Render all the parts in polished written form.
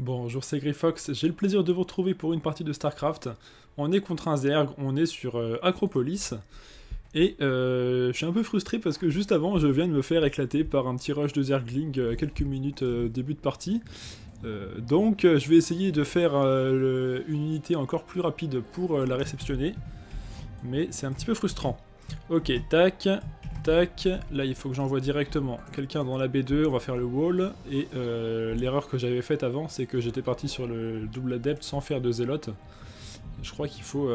Bonjour, c'est Gryfox, j'ai le plaisir de vous retrouver pour une partie de Starcraft. On est contre un Zerg, on est sur Acropolis. Et je suis un peu frustré parce que juste avant, je viens de me faire éclater par un petit rush de Zergling quelques minutes début de partie. Donc je vais essayer de faire une unité encore plus rapide pour la réceptionner. Mais c'est un petit peu frustrant. Ok, tac, tac. Là, il faut que j'envoie directement quelqu'un dans la B2. On va faire le wall. Et l'erreur que j'avais faite avant, c'est que j'étais parti sur le double adept sans faire de zélote. Je crois qu'il faut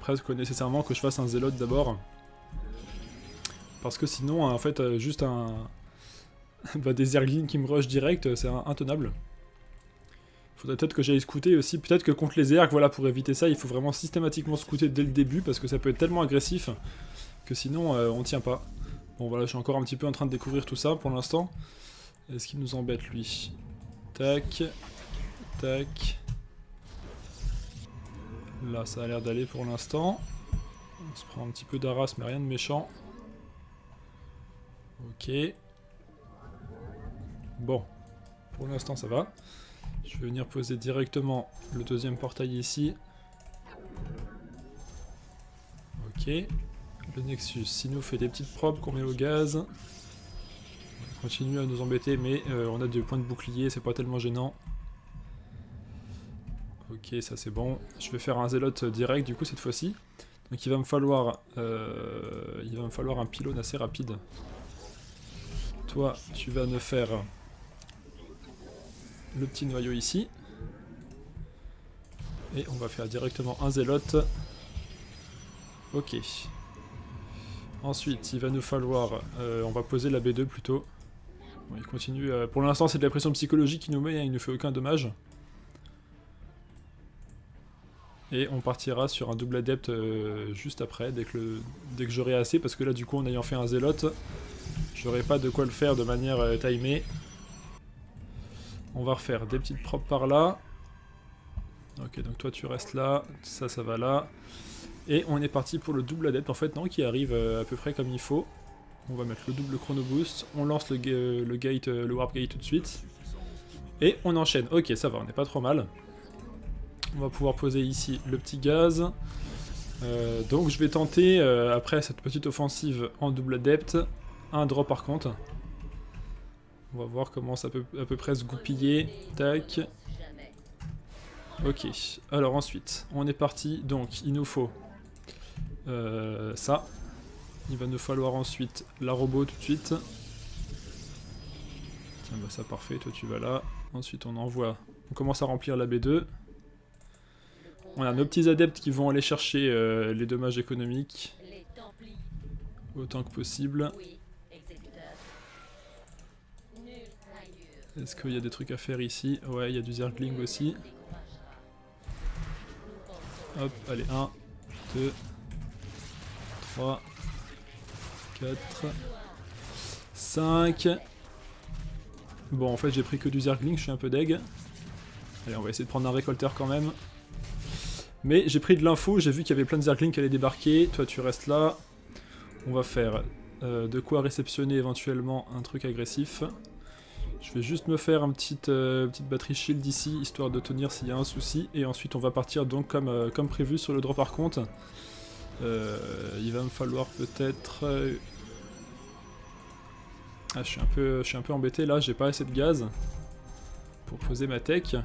presque nécessairement que je fasse un zélote d'abord. Parce que sinon, en fait, juste un... des erglines qui me rushent direct, c'est intenable. Faudrait peut-être que j'aille scouter aussi, peut-être que contre les ergs, voilà, pour éviter ça, il faut vraiment systématiquement scouter dès le début, parce que ça peut être tellement agressif, que sinon on tient pas. Bon voilà, je suis encore un petit peu en train de découvrir tout ça pour l'instant. Est-ce qu'il nous embête lui? Tac, tac. Là ça a l'air d'aller pour l'instant. On se prend un petit peu d'arras mais rien de méchant. Ok. Bon, pour l'instant ça va. Je vais venir poser directement le deuxième portail ici. Ok. Le Nexus, s'il nous fait des petites probes qu'on met au gaz. On continue à nous embêter, mais on a des points de bouclier, c'est pas tellement gênant. Ok, ça c'est bon. Je vais faire un zélote direct du coup cette fois-ci. Donc il va me falloir un pylône assez rapide. Toi, tu vas me faire... le petit noyau ici. Et on va faire directement un zélote. Ok. Ensuite, il va nous falloir... on va poser la B2 plutôt. Bon, il continue. Pour l'instant, c'est de la pression psychologique qui nous met. Hein, il ne fait aucun dommage. Et on partira sur un double adept juste après, dès que j'aurai assez. Parce que là, du coup, en ayant fait un zélote, j'aurai pas de quoi le faire de manière timée. On va refaire des petites propres par là. Ok, donc toi tu restes là, ça va là. Et on est parti pour le double adept en fait, non, qui arrive à peu près comme il faut. On va mettre le double chrono boost, on lance le warp gate tout de suite. Et on enchaîne, ok ça va, on n'est pas trop mal. On va pouvoir poser ici le petit gaz. Donc je vais tenter, après cette petite offensive en double adept, un drop par contre. On va voir comment ça peut à peu près se goupiller. Tac. Ok. Alors ensuite, on est parti. Donc, il nous faut ça. Il va nous falloir ensuite la robot tout de suite. Tiens, bah ça parfait. Toi, tu vas là. Ensuite, on envoie. On commence à remplir la B2. On a nos petits adeptes qui vont aller chercher les dommages économiques. Autant que possible. Est-ce qu'il y a des trucs à faire ici? Ouais, il y a du Zergling aussi. Hop, allez, 1, 2, 3, 4, 5. Bon, en fait, j'ai pris que du Zergling, je suis un peu deg. Allez, on va essayer de prendre un récolteur quand même. Mais j'ai pris de l'info, j'ai vu qu'il y avait plein de Zergling qui allaient débarquer. Toi, tu restes là. On va faire de quoi réceptionner éventuellement un truc agressif. Je vais juste me faire une petite batterie shield ici, histoire de tenir s'il y a un souci. Et ensuite on va partir donc comme prévu sur le drop par contre. Il va me falloir peut-être... Ah, je suis un peu embêté là, j'ai pas assez de gaz pour poser ma tech.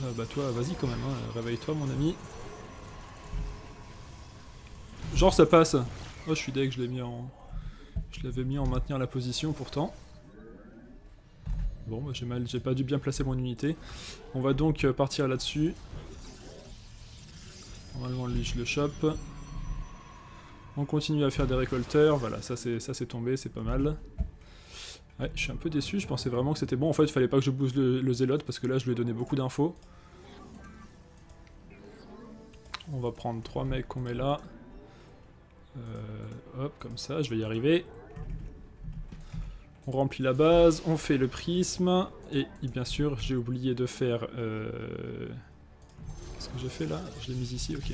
Bah toi, vas-y quand même, hein, réveille-toi mon ami. Genre ça passe. Oh, je suis deg, je l'avais mis en maintenir la position pourtant. Bon, bah j'ai pas dû bien placer mon unité. On va donc partir là-dessus. Normalement, lui, je le chope. On continue à faire des récolteurs. Voilà, ça c'est tombé, c'est pas mal. Ouais, je suis un peu déçu, je pensais vraiment que c'était bon. En fait, il fallait pas que je booste le zélote parce que là, je lui ai donné beaucoup d'infos. On va prendre 3 mecs qu'on met là. Hop, comme ça, je vais y arriver. On remplit la base, on fait le prisme, et bien sûr, j'ai oublié de faire... Qu'est-ce que j'ai fait là? Je l'ai mis ici, ok.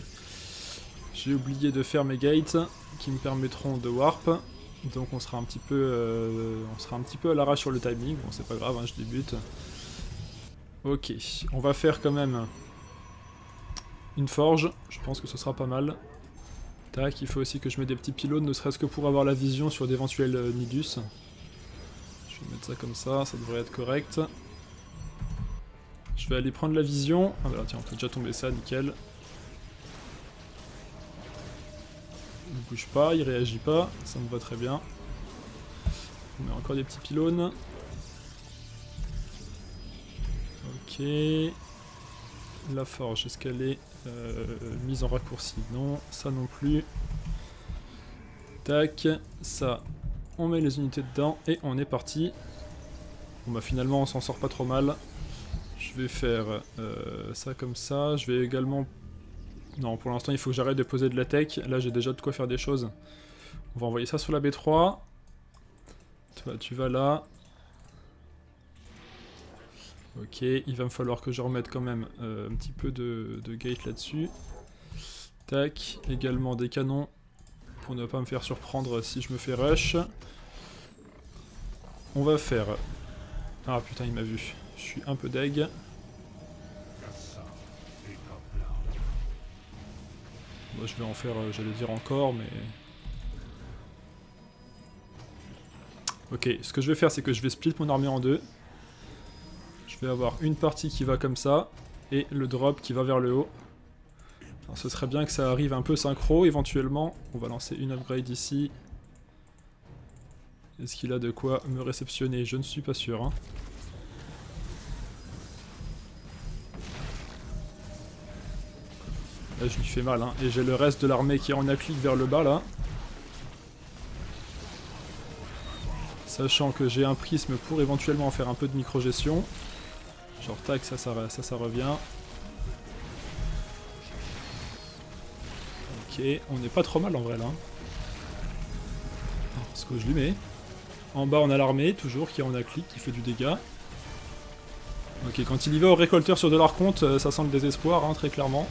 J'ai oublié de faire mes gates, qui me permettront de warp. Donc on sera un petit peu, à l'arrache sur le timing. Bon, c'est pas grave, hein, je débute. Ok, on va faire quand même une forge. Je pense que ce sera pas mal. Tac, il faut aussi que je mette des petits pylônes, ne serait-ce que pour avoir la vision sur d'éventuels nidus. Je vais mettre ça comme ça, ça devrait être correct. Je vais aller prendre la vision. Ah voilà, tiens, on peut déjà tomber ça, nickel. Il bouge pas, il réagit pas, ça me va très bien. On met encore des petits pylônes. Ok. La forge, est-ce qu'elle est mise en raccourci? Non, ça non plus. Tac, ça. On met les unités dedans et on est parti. Bon bah finalement on s'en sort pas trop mal. Je vais faire ça comme ça. Je vais également... Non, pour l'instant il faut que j'arrête de poser de la tech. Là j'ai déjà de quoi faire des choses. On va envoyer ça sur la B3. Toi tu vas là. Ok, il va me falloir que je remette quand même un petit peu de gate là-dessus. Tac, également des canons. Pour ne pas me faire surprendre si je me fais rush. On va faire... Ah putain, il m'a vu. Je suis un peu deg. Moi, je vais en faire, j'allais dire encore, mais... Ok, ce que je vais faire, c'est que je vais split mon armée en deux. Je vais avoir une partie qui va comme ça, et le drop qui va vers le haut. Alors, ce serait bien que ça arrive un peu synchro, éventuellement. On va lancer une upgrade ici. Est-ce qu'il a de quoi me réceptionner? Je ne suis pas sûr. Hein. Là, je lui fais mal, hein. Et j'ai le reste de l'armée qui est en applique vers le bas, là. Sachant que j'ai un prisme pour éventuellement faire un peu de micro-gestion. Genre, tac, ça revient. Ok, on n'est pas trop mal en vrai là. Parce que je lui mets. En bas on a l'armée, toujours, qui est en aclic, qui fait du dégât. Ok, quand il y va au récolteur sur de l'arconte, ça sent le désespoir, hein, très clairement.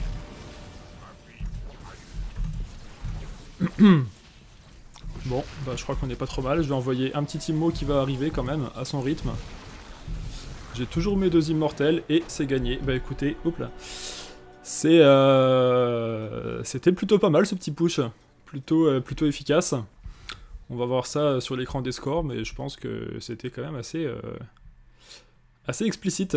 Bon, bah je crois qu'on n'est pas trop mal. Je vais envoyer un petit immo qui va arriver quand même, à son rythme. J'ai toujours mes deux immortels et c'est gagné. Bah écoutez, hop là. C'était plutôt pas mal ce petit push, plutôt efficace. On va voir ça sur l'écran des scores, mais je pense que c'était quand même assez, assez explicite.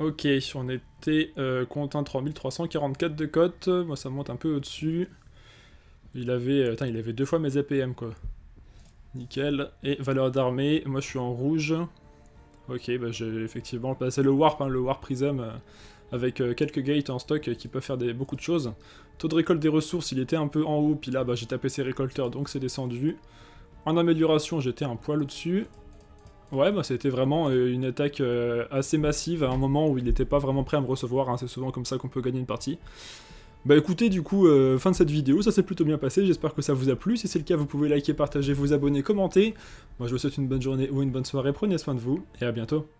Ok, on était compte 3344 de cote, moi ça monte un peu au-dessus. Il avait, tain, il avait deux fois mes APM quoi. Nickel, et valeur d'armée, moi je suis en rouge. Ok, bah j'ai effectivement passé le warp, hein, le warp prism, avec quelques gates en stock qui peuvent faire beaucoup de choses. Taux de récolte des ressources, il était un peu en haut, puis là bah, j'ai tapé ses récolteurs, donc c'est descendu. En amélioration, j'étais un poil au-dessus. Ouais, bah c'était vraiment une attaque assez massive à un moment où il n'était pas vraiment prêt à me recevoir, hein, c'est souvent comme ça qu'on peut gagner une partie. Bah écoutez, du coup, fin de cette vidéo, ça s'est plutôt bien passé, j'espère que ça vous a plu. Si c'est le cas, vous pouvez liker, partager, vous abonner, commenter. Moi je vous souhaite une bonne journée ou une bonne soirée, prenez soin de vous, et à bientôt.